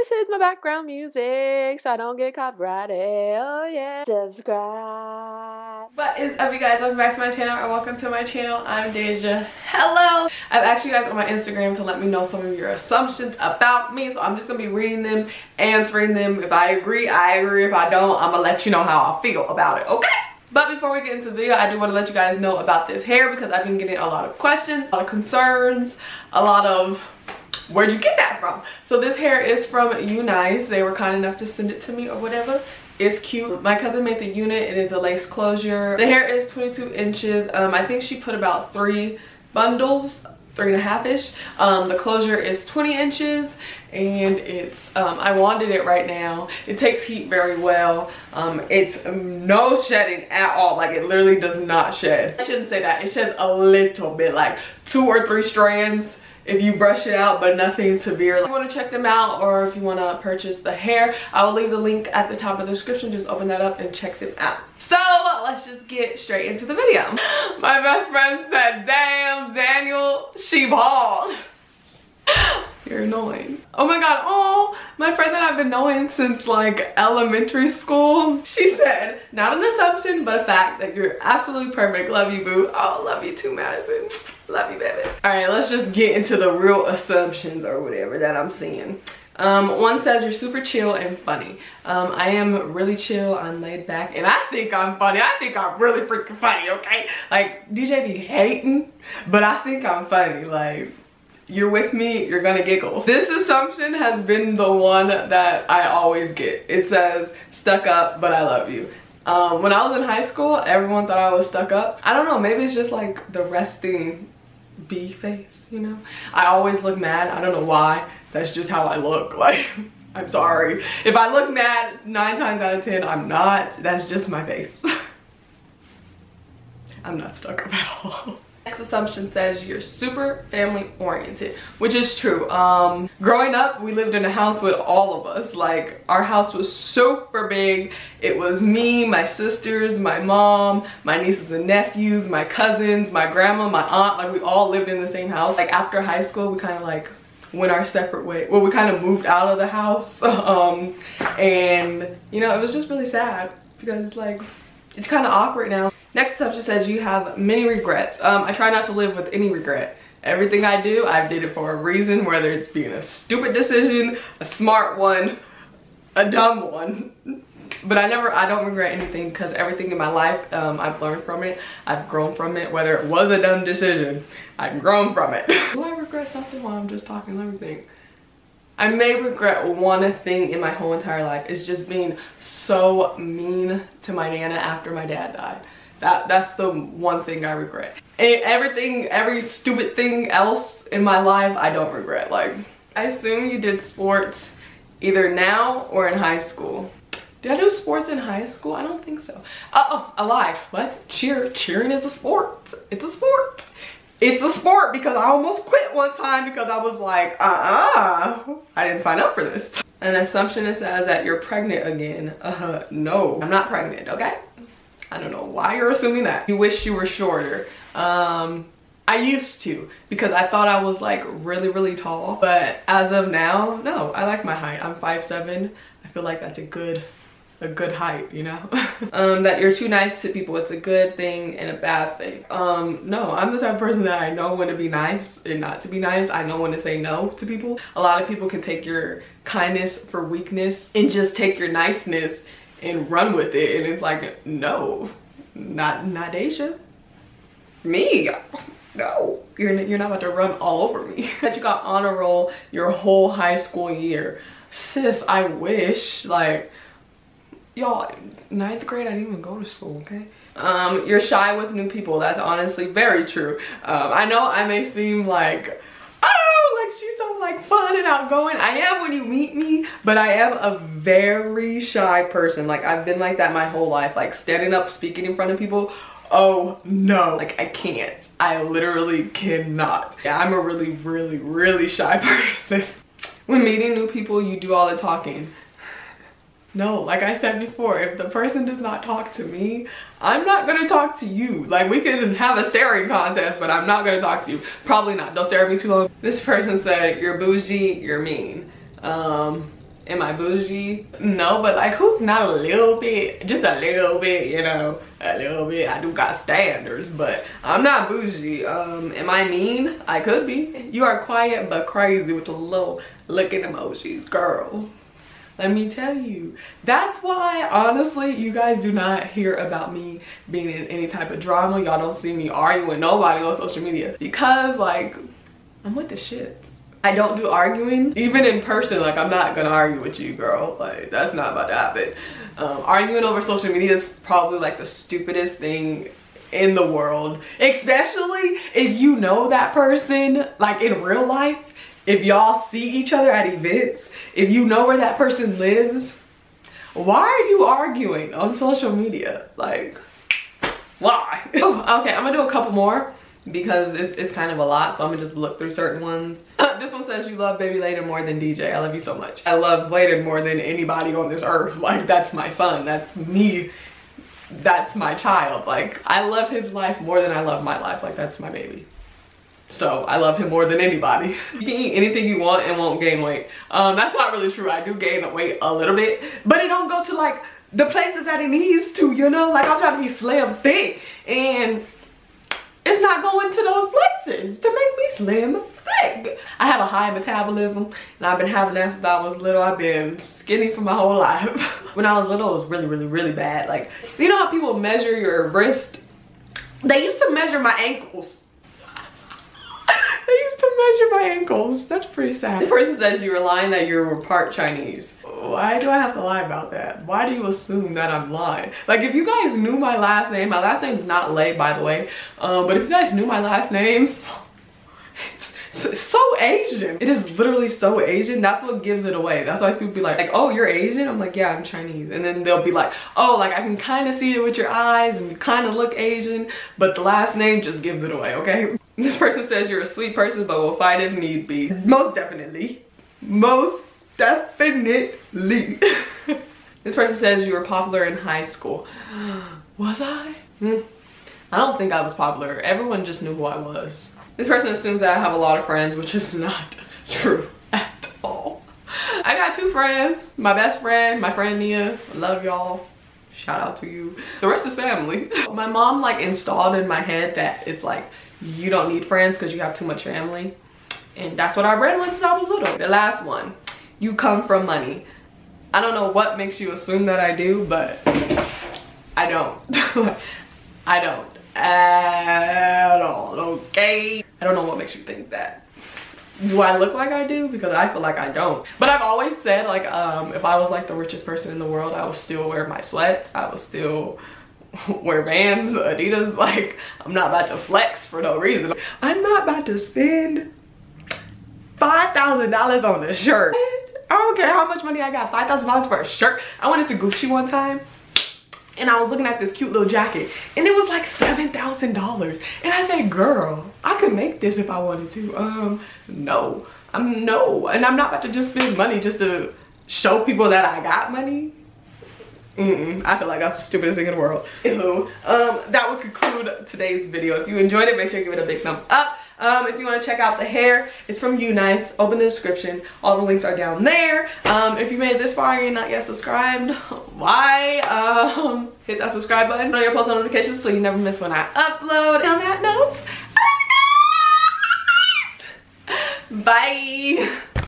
This is my background music, so I don't get copyrighted. Oh yeah, subscribe. What is up, you guys? Welcome back to my channel, or welcome to my channel. I'm Deja. Hello. I've asked you guys on my Instagram to let me know some of your assumptions about me, so I'm just gonna be reading them, answering them. If I agree, I agree. If I don't, I'm gonna let you know how I feel about it. Okay. But before we get into the video, I do want to let you guys know about this hair because I've been getting a lot of questions, a lot of concerns, a lot of where'd you get that from? So this hair is from Unice. They were kind enough to send it to me or whatever. It's cute. My cousin made the unit. It is a lace closure. The hair is 22 inches. I think she put about 3 bundles, 3.5-ish. The closure is 20 inches and it's, I wanted it right now. It takes heat very well. It's no shedding at all. Like it literally does not shed. I shouldn't say that. It sheds a little bit, like 2 or 3 strands. If you brush it out, but nothing severe. If you want to check them out or if you want to purchase the hair, I will leave the link at the top of the description. Just open that up and check them out. So let's just get straight into the video. My best friend said, damn, Daniel, she bald. You're annoying. Oh my god, oh, my friend that I've been knowing since like elementary school, she said, not an assumption, but a fact that you're absolutely perfect. Love you, boo. Oh, love you too, Madison. Love you, baby. All right, let's just get into the real assumptions or whatever that I'm seeing. One says you're super chill and funny. I am really chill, I'm laid back, and I think I'm funny. I think I'm really freaking funny, okay? Like, DJ be hating, but I think I'm funny. Like, you're with me, you're gonna giggle. This assumption has been the one that I always get. It says, stuck up, but I love you. When I was in high school, everyone thought I was stuck up. I don't know, maybe it's just like the resting B face, you know? I always look mad, I don't know why. That's just how I look, like, I'm sorry. If I look mad, 9 times out of 10, I'm not. That's just my face. I'm not stuck up at all. Next assumption says you're super family oriented, which is true. Growing up, we lived in a house with all of us. Like, our house was super big. It was me, my sisters, my mom, my nieces and nephews, my cousins, my grandma, my aunt. Like, we all lived in the same house. Like, after high school, we kind of like went our separate ways. Well, we kind of moved out of the house. And you know, it was just really sad because like, it's kind of awkward now. Next subject says you have many regrets. I try not to live with any regret. Everything I do, I did it for a reason, whether it's being a stupid decision, a smart one, a dumb one. But I don't regret anything because everything in my life, I've learned from it. I've grown from it, whether it was a dumb decision, I've grown from it. Do I regret something while I'm just talking? Let me think. I may regret one thing in my whole entire life. It's just being so mean to my nana after my dad died. That's the one thing I regret. And every stupid thing else in my life, I don't regret. Like, I assume you did sports either now or in high school. Did I do sports in high school? I don't think so. Uh-oh, I lied. What? Cheering is a sport. It's a sport. It's a sport because I almost quit one time because I was like, I didn't sign up for this. An assumption that says that you're pregnant again. No, I'm not pregnant, okay? I don't know why you're assuming that. You wish you were shorter. I used to because I thought I was like really, really tall. But as of now, no, I like my height. I'm 5'7". I feel like that's a good height, you know? That you're too nice to people. It's a good thing and a bad thing. No, I'm the type of person that I know when to be nice and not to be nice. I know when to say no to people. A lot of people can take your kindness for weakness and just take your niceness and run with it, and it's like, no, not Nadeja, me, no, you're not about to run all over me. That you got honor roll your whole high school year, sis. I wish, like, y'all, 9th grade, I didn't even go to school, okay? You're shy with new people. That's honestly very true. I know I may seem like, oh, like she's so like fun and outgoing. I am when you meet me, but I am a very shy person. Like, I've been like that my whole life. Like, standing up, speaking in front of people, oh no, like I can't. I literally cannot. Yeah, I'm a really, really, really shy person. When meeting new people, you do all the talking. No, like I said before, if the person does not talk to me, I'm not gonna talk to you. Like, we can have a staring contest, but I'm not gonna talk to you. Probably not, don't stare at me too long. This person said, you're bougie, you're mean. Am I bougie? No, but like, who's not a little bit? Just a little bit, you know, a little bit. I do got standards, but I'm not bougie. Am I mean? I could be. You are quiet but crazy with the low looking emojis, girl. Let me tell you, that's why, honestly, you guys do not hear about me being in any type of drama. Y'all don't see me arguing with nobody on social media because, like, I'm with the shits. I don't do arguing. Even in person, like, I'm not gonna argue with you, girl. Like, that's not about to happen. Arguing over social media is probably, like, the stupidest thing in the world. Especially if you know that person, like, in real life. If y'all see each other at events, if you know where that person lives, why are you arguing on social media? Like, why? Ooh, okay, I'm gonna do a couple more because it's kind of a lot, so I'm gonna just look through certain ones. This one says, you love Baby Layden more than DJ. I love you so much. I love Layden more than anybody on this earth. Like, that's my son, that's me, that's my child. Like, I love his life more than I love my life. Like, that's my baby. So I love him more than anybody. You can eat anything you want and won't gain weight. That's not really true. I do gain weight a little bit, but it don't go to like the places that it needs to, you know? Like, I'm trying to be slim thick and it's not going to those places to make me slim thick. I have a high metabolism and I've been having that since I was little. I've been skinny for my whole life. When I was little, it was really, really, really bad. Like, you know how people measure your wrist? They used to measure my ankles. I used to measure my ankles. That's pretty sad. This person says you were lying that you were part Chinese. Why do I have to lie about that? Why do you assume that I'm lying? Like, if you guys knew my last name's not Lay, by the way. But if you guys knew my last name, it's so Asian. It is literally so Asian. That's what gives it away. That's why people be like, oh, you're Asian? I'm like, yeah, I'm Chinese. And then they'll be like, oh, like, I can kind of see it with your eyes and you kind of look Asian, but the last name just gives it away, okay? This person says you're a sweet person but will fight if need be. Most definitely. Most definitely. This person says you were popular in high school. Was I? I don't think I was popular. Everyone just knew who I was. This person assumes that I have a lot of friends, which is not true at all. I got two friends. My best friend, my friend Nia. I love y'all. Shout out to you. The rest is family. My mom, like, installed in my head that it's like, you don't need friends because you have too much family. And that's what I read once since I was little. The last one, you come from money. I don't know what makes you assume that I do, but I don't. I don't at all, okay? I don't know what makes you think that. Do I look like I do? Because I feel like I don't. But I've always said, like, if I was like the richest person in the world, I would still wear my sweats. I would still wear Vans, Adidas. Like, I'm not about to flex for no reason. I'm not about to spend $5,000 on a shirt. I don't care how much money I got, $5,000 for a shirt. I went into Gucci one time and I was looking at this cute little jacket and it was like $7,000. And I said, girl, I could make this if I wanted to. No. And I'm not about to just spend money just to show people that I got money. I feel like that's the stupidest thing in the world. That would conclude today's video. If you enjoyed it, make sure you give it a big thumbs up. If you want to check out the hair, it's from Unice. Open the description. All the links are down there. If you made it this far and you're not yet subscribed, why? Hit that subscribe button. Turn on your post notifications so you never miss when I upload. And on that note, bye.